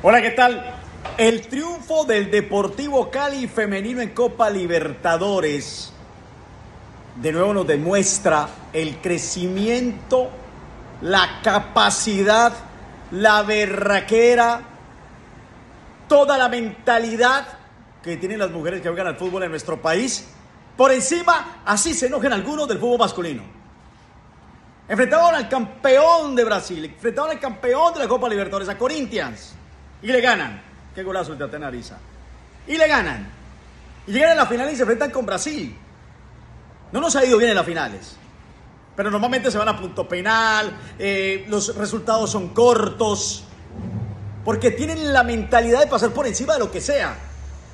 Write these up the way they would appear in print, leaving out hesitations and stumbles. Hola, ¿qué tal? El triunfo del Deportivo Cali femenino en Copa Libertadores de nuevo nos demuestra el crecimiento, la capacidad, la berraquera, toda la mentalidad que tienen las mujeres que juegan al fútbol en nuestro país. Por encima, así se enojan algunos del fútbol masculino. Enfrentaban al campeón de Brasil, enfrentaban al campeón de la Copa Libertadores, a Corinthians. Y le ganan. Qué golazo de Atenariza. Y le ganan. Y llegan a la final y se enfrentan con Brasil. No nos ha ido bien en las finales. Pero normalmente se van a punto penal. Los resultados son cortos. Porque tienen la mentalidad de pasar por encima de lo que sea.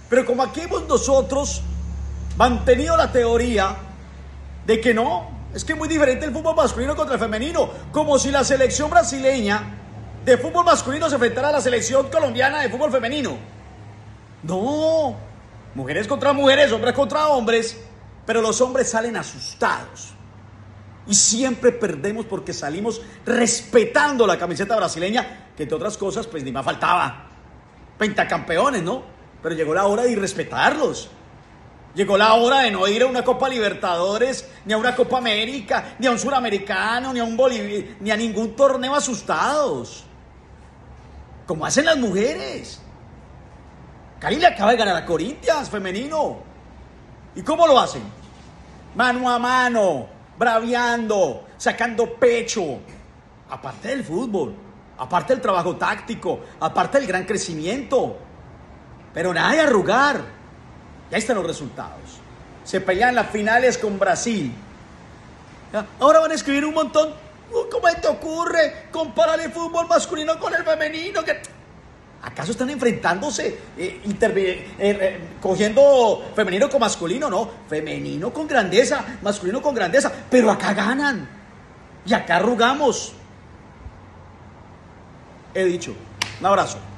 Pero como aquí hemos nosotros mantenido la teoría de que no, es que es muy diferente el fútbol masculino contra el femenino. Como si la selección brasileña de fútbol masculino se enfrentará a la selección colombiana de fútbol femenino. No, mujeres contra mujeres, hombres contra hombres, pero los hombres salen asustados. Y siempre perdemos porque salimos respetando la camiseta brasileña, que entre otras cosas, pues ni más faltaba. Pentacampeones, ¿no? Pero llegó la hora de irrespetarlos. Llegó la hora de no ir a una Copa Libertadores, ni a una Copa América, ni a un Suramericano, ni a un Bolivia, ni a ningún torneo asustados. Como hacen las mujeres. Cali le acaba de ganar a Corinthians femenino. ¿Y cómo lo hacen? Mano a mano, braviando, sacando pecho. Aparte del fútbol, aparte del trabajo táctico, aparte del gran crecimiento. Pero nada de arrugar. Y ahí están los resultados. Se pelean las finales con Brasil. Ahora van a escribir un montón. ¿Cómo te ocurre comparar el fútbol masculino con el femenino? ¿Acaso están enfrentándose, cogiendo femenino con masculino? No, femenino con grandeza, masculino con grandeza. Pero acá ganan. Y acá arrugamos. He dicho, un abrazo.